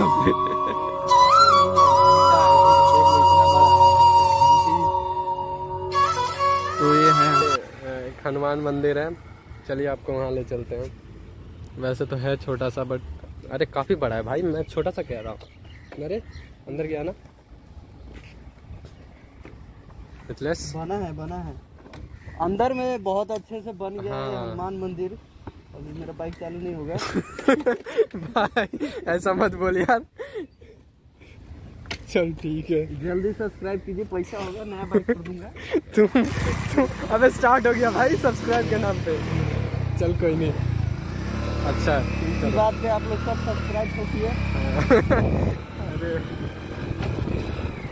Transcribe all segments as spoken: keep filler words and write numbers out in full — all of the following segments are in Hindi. तो ये है एक हनुमान मंदिर है, चलिए आपको वहाँ ले चलते हैं। वैसे तो है छोटा सा बट अरे काफ़ी बड़ा है भाई, मैं छोटा सा कह रहा हूँ। अरे अंदर गया ना, बना है बना है अंदर में, बहुत अच्छे से बन गया है हनुमान मंदिर। अभी मेरा बाइक चालू नहीं होगा भाई, ऐसा मत बोल यार। चल ठीक है, जल्दी सब्सक्राइब कीजिए, पैसा होगा नया बाइक खरीदूंगा। तुम तुम अबे स्टार्ट हो गया भाई सब्सक्राइब के नाम पे। चल कोई नहीं, अच्छा इस बात पे आप लोग सब सब्सक्राइब होती है।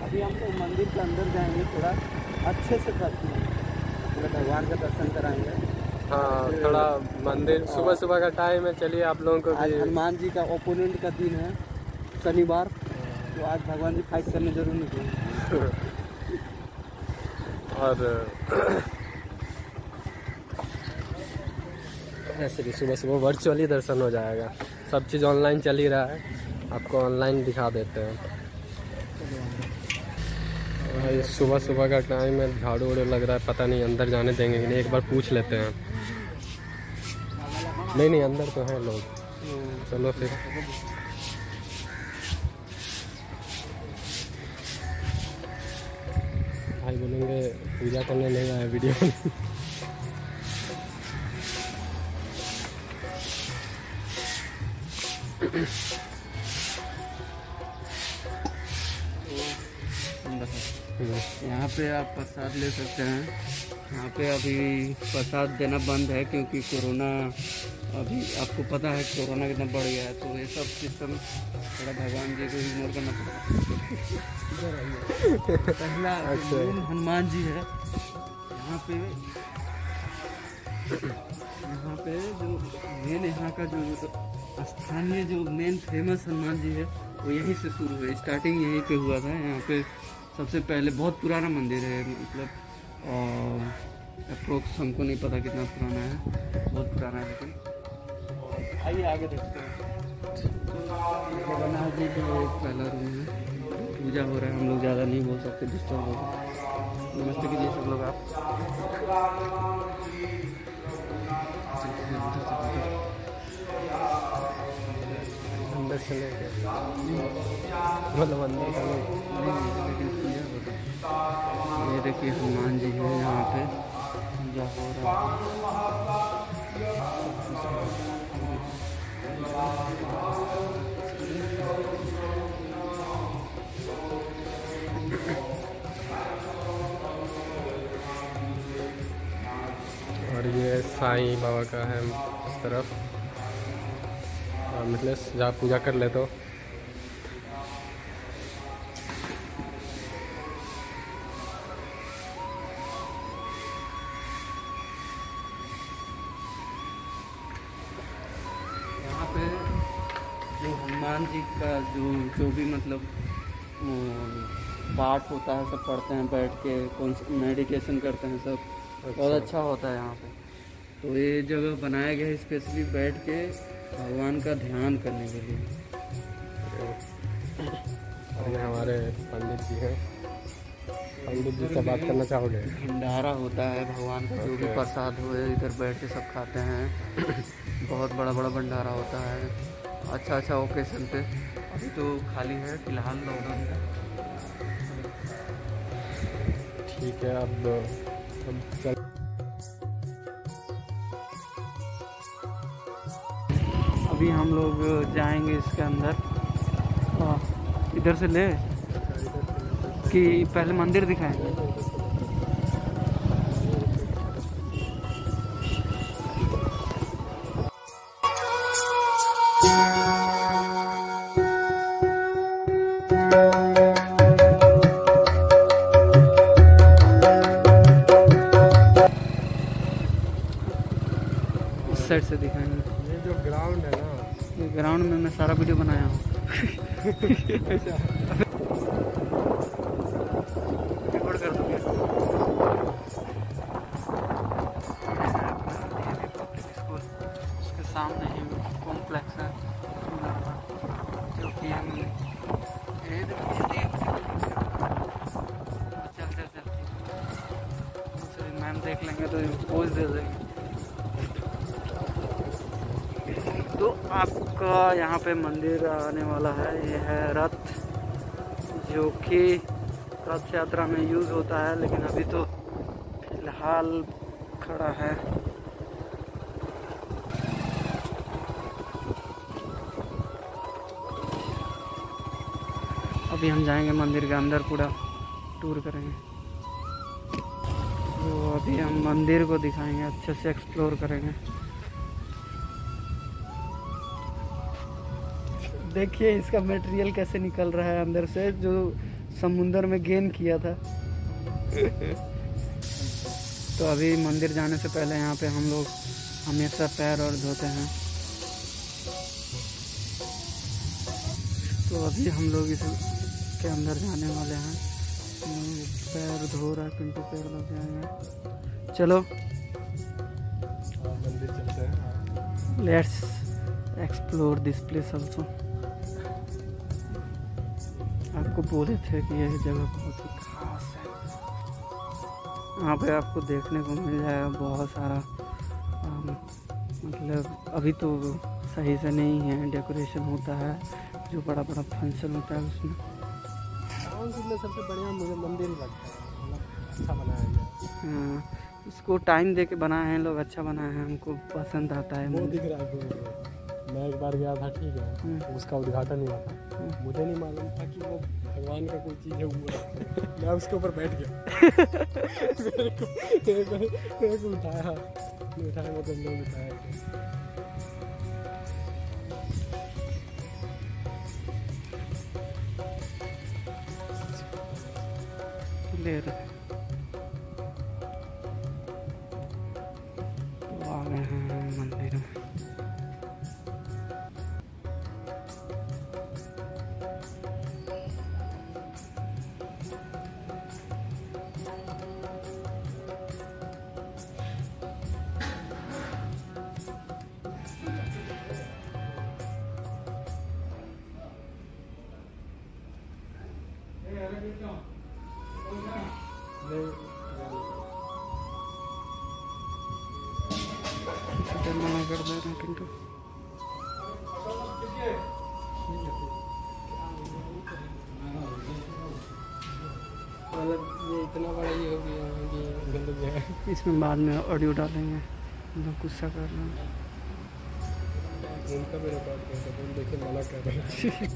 अभी हम तो मंदिर के अंदर जाएंगे, थोड़ा अच्छे से करते हैं, थोड़ा भगवान का दर्शन कराएंगे। हाँ थोड़ा मंदिर, सुबह सुबह का टाइम है। चलिए आप लोगों को आज हनुमान जी का ओपोनेंट का दिन है, शनिवार, तो आज भगवान जी फाइट करने जरूर निकलेंगे। और ऐसे भी सुबह सुबह वर्चुअली दर्शन हो जाएगा, सब चीज़ ऑनलाइन चल ही रहा है, आपको ऑनलाइन दिखा देते हैं। भाई सुबह सुबह का टाइम है, झाड़ू वाड़ू लग रहा है, पता नहीं अंदर जाने देंगे कि नहीं, एक बार पूछ लेते हैं। नहीं नहीं अंदर तो हैं लोग, चलो फिर। भाई बोलेंगे पूजा करने नहीं आया वीडियो। यहाँ पे आप प्रसाद ले सकते हैं, यहाँ पे अभी प्रसाद देना बंद है क्योंकि कोरोना, अभी आपको पता है कोरोना कितना बढ़ गया है, तो ये सब सिस्टम थोड़ा भगवान जी को इग्नोर करना पड़ेगा। पहला हनुमान जी है यहाँ पे, यहाँ पे जो मेन यहाँ का जो स्थानीय जो मेन फेमस हनुमान जी है वो यहीं से शुरू हुए, स्टार्टिंग यहीं पे हुआ था। यहाँ पे सबसे पहले बहुत पुराना मंदिर है, मतलब अप्रोक्स हमको नहीं पता कितना पुराना है, बहुत पुराना है। लेकिन आइए आगे देखते हैं। बना जी जो पहला रूम है, पूजा हो रहा है, हम लोग ज़्यादा नहीं बोल सकते, डिस्टर्ब हो रहा है। नमस्ते कीजिए सब लोग आप। अंदर चले गए मतलब अंदर चले, ये देखिए हनुमान जी है यहाँ पे पूजा हो रहा है। और ये साईं बाबा का है इस तरफ, मतलब जहाँ पूजा कर ले तो हनुमान जी का जो जो भी मतलब पाठ होता है सब पढ़ते हैं, बैठ के कौन मेडिटेशन करते हैं सब, बहुत अच्छा होता है यहाँ पे। तो ये जगह बनाया गया है स्पेशली बैठ के भगवान का ध्यान करने के लिए। और ये हमारे पंडित जी हैं, पंडित जी से बात करना चाहोगे? भंडारा होता है भगवान का, जो भी प्रसाद हुए इधर बैठ के सब खाते हैं, बहुत बड़ा बड़ा भंडारा होता है, अच्छा अच्छा ओकेजन पे। अभी तो खाली है फिलहाल लॉकडाउन है। ठीक है अब हम चल। अभी हम लोग जाएंगे इसके अंदर, इधर से ले कि पहले मंदिर दिखाएंगे। साइड से दिखाएंगे, ये जो ग्राउंड है ना, ये ग्राउंड में मैं सारा वीडियो बनाया हूँ। रिकॉर्ड कर दूँगा। पब्लिक स्कूल उसके सामने ही कॉम्प्लेक्स है जो कि हम देख लेंगे तो पोज दे देंगे। तो आपका यहाँ पे मंदिर आने वाला है, ये है रथ, जो कि रथ यात्रा में यूज़ होता है, लेकिन अभी तो फिलहाल खड़ा है। अभी हम जाएंगे मंदिर के अंदर, पूरा टूर करेंगे। तो अभी हम मंदिर को दिखाएंगे, अच्छे से एक्सप्लोर करेंगे। देखिए इसका मटेरियल कैसे निकल रहा है अंदर से, जो समुंदर में गेन किया था। तो अभी मंदिर जाने से पहले यहाँ पे हम लोग हमेशा पैर और धोते हैं। तो अभी हम लोग इसके अंदर जाने वाले हैं। पैर धो रहा है पिंटू, पैर लग जाएंगे। चलो मंदिर चलते हैं, let's explore this place also. आपको बोले थे कि यह जगह बहुत ही खास है, यहाँ पे आपको देखने को मिल जाएगा बहुत सारा। आ, मतलब अभी तो सही से नहीं है, डेकोरेशन होता है, जो बड़ा बड़ा फंक्शन होता है उसमें। में सबसे बढ़िया मुझे मंदिर ही लगता है, अच्छा बनाया गया। हाँ, उसको टाइम देके बनाए हैं लोग, अच्छा बनाए हैं, हमको पसंद आता है। दिख रहा है, मैं एक बार गया था, ठीक है, उसका उद्घाटन हुआ था, मुझे नहीं मालूम था कि वो भगवान का कोई चीज़ है, वो मैं उसके ऊपर बैठ गया। उठाया उठाया मतलब नहीं उठाया। तो आ गए हैं मंदिर में। मना कर दे रहे हैं पिंटू। ये इतना बड़ा ये हो गया कि गंदगी है, इसमें बाद में ऑडियो डालेंगे, लोग गुस्सा कर रहे हैं। उनका भी रिकॉर्ड करते हैं, देखिए मना कर रहे हैं।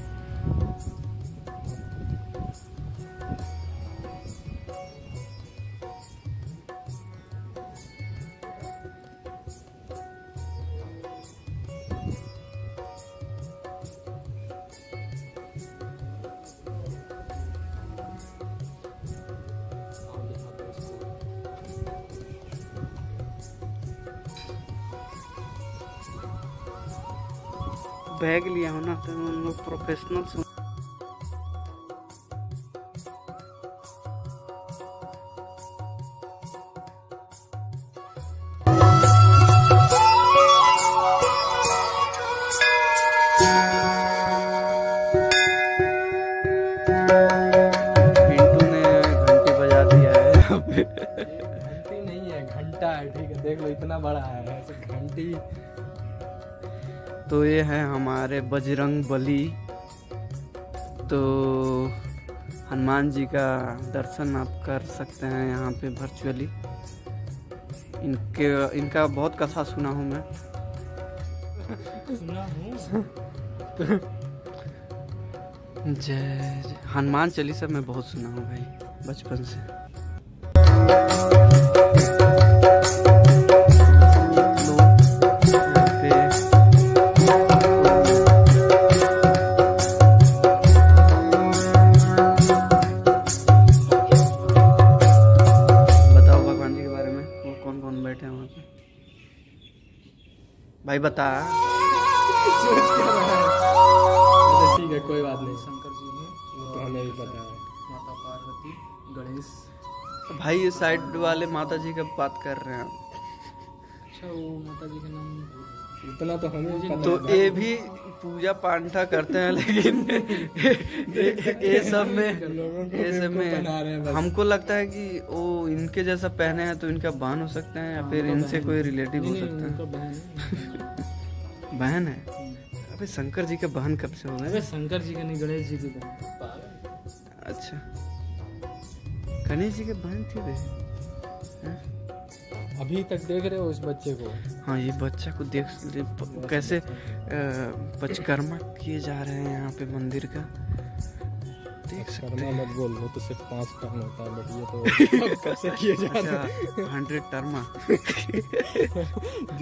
बैग लिया हो ना, तो उन लोग प्रोफेशनल्स। पिंटू ने घंटी बजा दिया है। घंटी नहीं है, घंटा है, ठीक है, देख लो इतना बड़ा है घंटी। तो ये है हमारे बजरंग बली। तो हनुमान जी का दर्शन आप कर सकते हैं यहाँ पे वर्चुअली। इनके इनका बहुत कथा सुना हूँ मैं, सुना हूँ। तो जय हनुमान चालीसा मैं बहुत सुना हूँ भाई बचपन से। भाई बता, ठीक है कोई बात नहीं। शंकर जी ने वो तो हमें भी पता है, माता पार्वती, गणेश। भाई ये साइड वाले माता जी का बात कर रहे हैं। अच्छा वो माता जी का नाम इतना तो हमें तो ये भी पूजा पांठा करते हैं, लेकिन ये सब में ये सब में हमको लगता है कि वो इनके जैसा पहने हैं तो इनका बहन हो सकते हैं या फिर इनसे कोई रिलेटिव हो सकता है। बहन है? अबे शंकर जी का बहन कब से हो गया? अबे शंकर जी का नहीं, गणेश जी की बहन। अच्छा, गणेश जी की बहन थी वे? अभी तक देख रहे हो इस बच्चे को? हाँ, ये बच्चा को देख प, कैसे पचकर्मा किए जा रहे हैं यहाँ पे मंदिर का, देख सकते हैं। मत बोल, वो तो सिर्फ पांच टर्म होता है, बट ये तो कैसे किए जा रहा है हंड्रेड टर्मा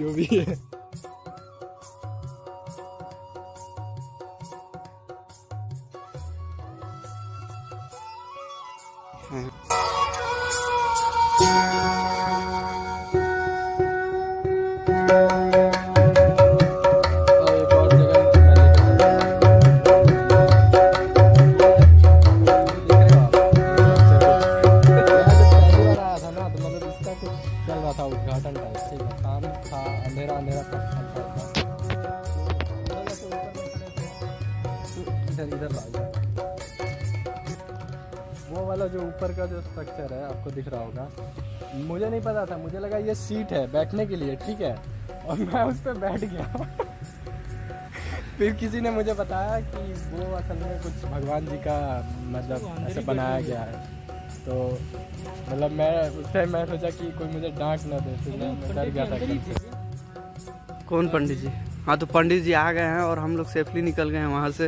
जो भी है। वो वाला जो ऊपर का जो स्ट्रक्चर है आपको दिख रहा होगा, मुझे नहीं पता था, मुझे लगा ये सीट है बैठने के लिए, ठीक है, और मैं उस पर बैठ गया। फिर किसी ने मुझे बताया कि वो असल में कुछ भगवान जी का मतलब ऐसे बनाया गया है, तो मतलब मैं उस टाइम मैं सोचा कि कोई मुझे डांट ना दे, फिर मैं डर गया था। कौन? पंडित जी। हाँ, तो पंडित जी आ गए हैं और हम लोग सेफली निकल गए हैं वहाँ से।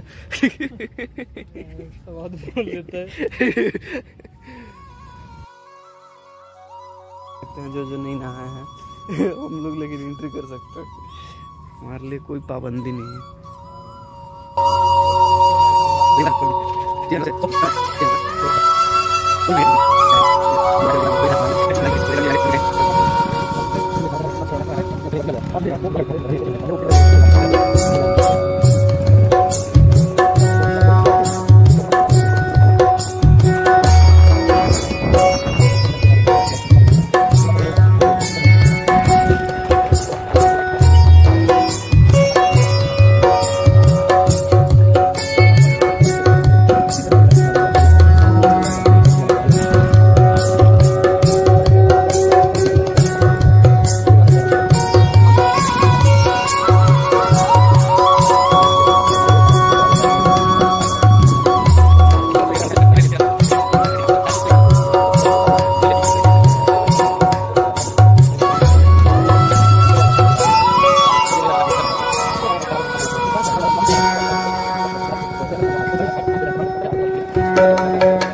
बहुत बोल देते हैं जो जो नहीं नहाए हैं हम लोग, लेकिन एंट्री कर सकते हैं, हमारे लिए कोई पाबंदी नहीं है। Thank you.